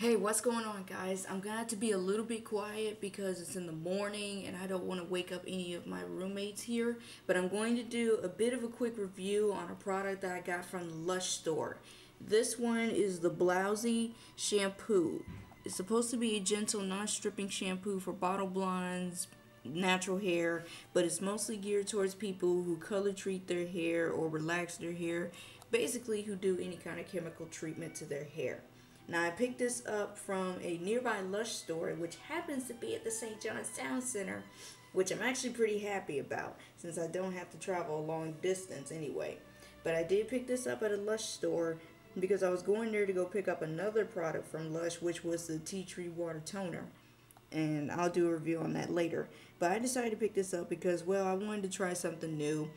Hey, what's going on, guys? I'm gonna have to be a little bit quiet because it's in the morning and I don't want to wake up any of my roommates here, but I'm going to do a bit of a quick review on a product that I got from the Lush store. This one is the Blousey shampoo. It's supposed to be a gentle, non-stripping shampoo for bottle blondes, natural hair, but it's mostly geared towards people who color treat their hair or relax their hair, basically who do any kind of chemical treatment to their hair. Now, I picked this up from a nearby Lush store, which happens to be at the St. John's Town Center, which I'm actually pretty happy about since I don't have to travel a long distance anyway. But I did pick this up at a Lush store because I was going there to go pick up another product from Lush, which was the Tea Tree Water Toner. And I'll do a review on that later. But I decided to pick this up because, well, I wanted to try something new.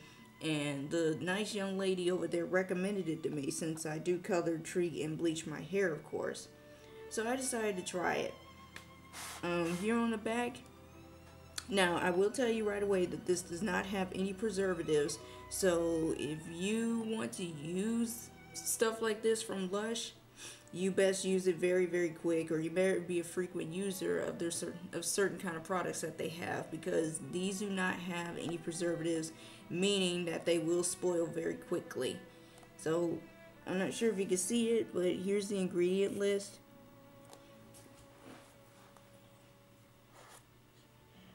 And the nice young lady over there recommended it to me since I do color, treat, and bleach my hair, of course. So I decided to try it. Here on the back. Now, I will tell you right away that this does not have any preservatives. So if you want to use stuff like this from Lush, you best use it very, very quick, or you better be a frequent user of their certain kind of products that they have, because these do not have any preservatives, meaning that they will spoil very quickly. So I'm not sure if you can see it, but here's the ingredient list.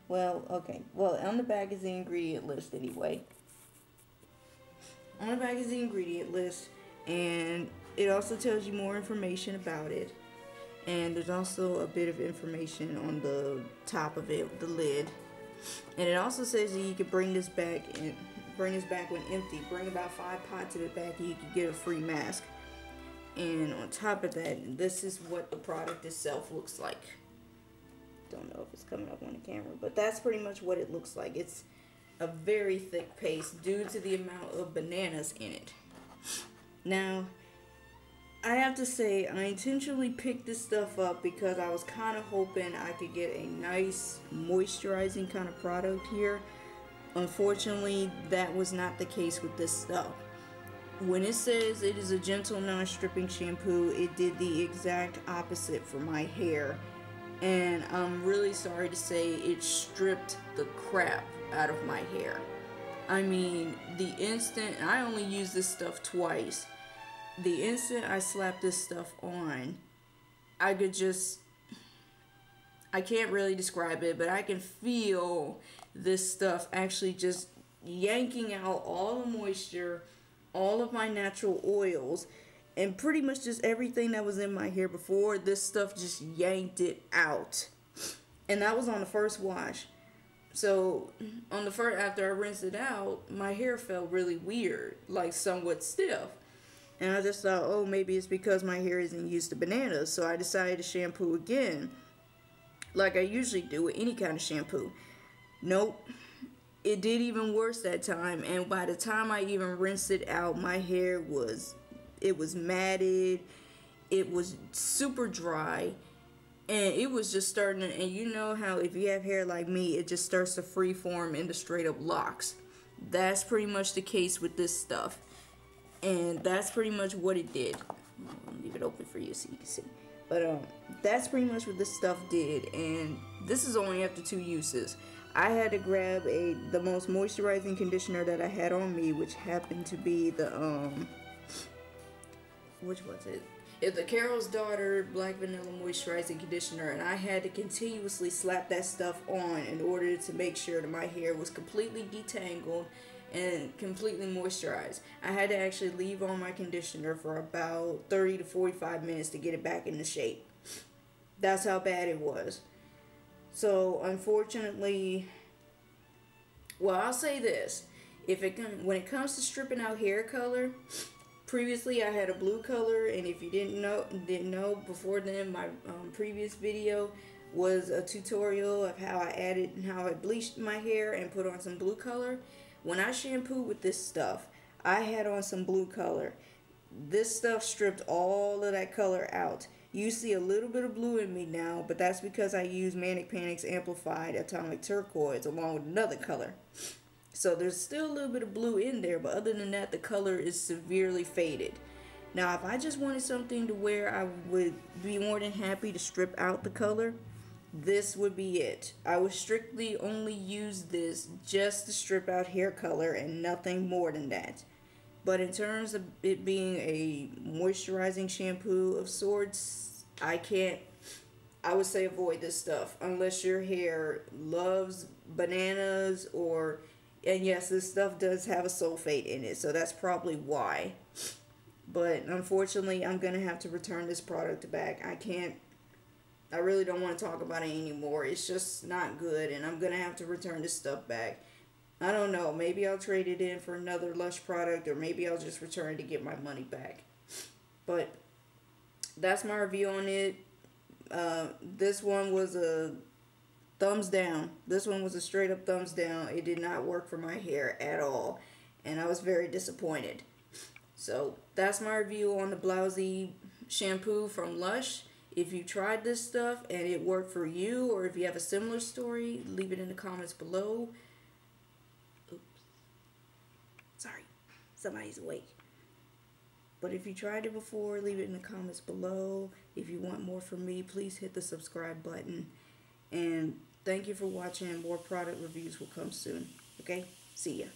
Well, okay, well, on the back is the ingredient list anyway. On the back is the ingredient list, and it also tells you more information about it, and there's also a bit of information on the top of it, the lid, and it also says that you can bring this back and bring this back when empty. Bring about 5 pots of it back, and you can get a free mask. And on top of that, this is what the product itself looks like. Don't know if it's coming up on the camera, but that's pretty much what it looks like. It's a very thick paste due to the amount of bananas in it. Now, I have to say, I intentionally picked this stuff up because I was kind of hoping I could get a nice moisturizing kind of product here. Unfortunately, that was not the case with this stuff. When it says it is a gentle, non-stripping shampoo, it did the exact opposite for my hair. And I'm really sorry to say it stripped the crap out of my hair. I mean, the instant, I only used this stuff twice. The instant I slapped this stuff on, I could just, I can't really describe it, but I can feel this stuff actually just yanking out all the moisture, all of my natural oils, and pretty much just everything that was in my hair before. This stuff just yanked it out. And that was on the first wash. So on the first, after I rinsed it out, my hair felt really weird, like somewhat stiff. And I just thought, oh, maybe it's because my hair isn't used to bananas. So I decided to shampoo again, like I usually do with any kind of shampoo. Nope. It did even worse that time. And by the time I even rinsed it out, my hair was, it was matted. It was super dry. And it was just starting to, and you know how if you have hair like me, it just starts to freeform into straight up locks. That's pretty much the case with this stuff. And that's pretty much what it did. I'll leave it open for you so you can see. But that's pretty much what this stuff did. And this is only after 2 uses. I had to grab the most moisturizing conditioner that I had on me, which happened to be the which was it? It's the Carol's Daughter Black Vanilla moisturizing conditioner, and I had to continuously slap that stuff on in order to make sure that my hair was completely detangled and completely moisturized. I had to actually leave on my conditioner for about 30 to 45 minutes to get it back into shape. That's how bad it was. So unfortunately, well, I'll say this, when it comes to stripping out hair color, previously I had a blue color, and if you didn't know before then, my previous video was a tutorial of how I added and how I bleached my hair and put on some blue color. When I shampooed with this stuff, I had on some blue color. This stuff stripped all of that color out. You see a little bit of blue in me now, but that's because I use Manic Panic's Amplified Atomic Turquoise along with another color. So there's still a little bit of blue in there, but other than that, the color is severely faded. Now, if I just wanted something to where I would be more than happy to strip out the color, this would be it. I would strictly only use this just to strip out hair color and nothing more than that. But in terms of it being a moisturizing shampoo of sorts, I would say avoid this stuff unless your hair loves bananas or, and yes, this stuff does have a sulfate in it, so that's probably why. But unfortunately, I'm going to have to return this product back. I really don't want to talk about it anymore. It's just not good, and I'm going to have to return this stuff back. I don't know. Maybe I'll trade it in for another Lush product, or maybe I'll just return it to get my money back. But that's my review on it. This one was a thumbs down. This one was a straight up thumbs down. It did not work for my hair at all, and I was very disappointed. So that's my review on the Blousey shampoo from Lush. If you tried this stuff and it worked for you, or if you have a similar story, leave it in the comments below. Oops. Sorry. Somebody's awake. But if you tried it before, leave it in the comments below. If you want more from me, please hit the subscribe button. And thank you for watching. More product reviews will come soon. Okay? See ya.